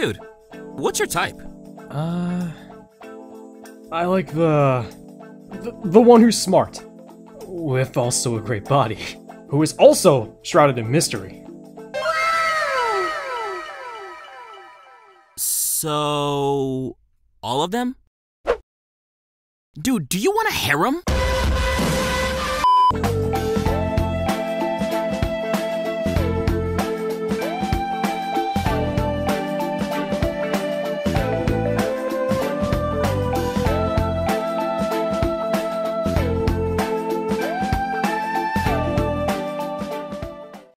Dude, what's your type? I like the one who's smart, with also a great body, who is also shrouded in mystery. So, all of them? Dude, do you want a harem?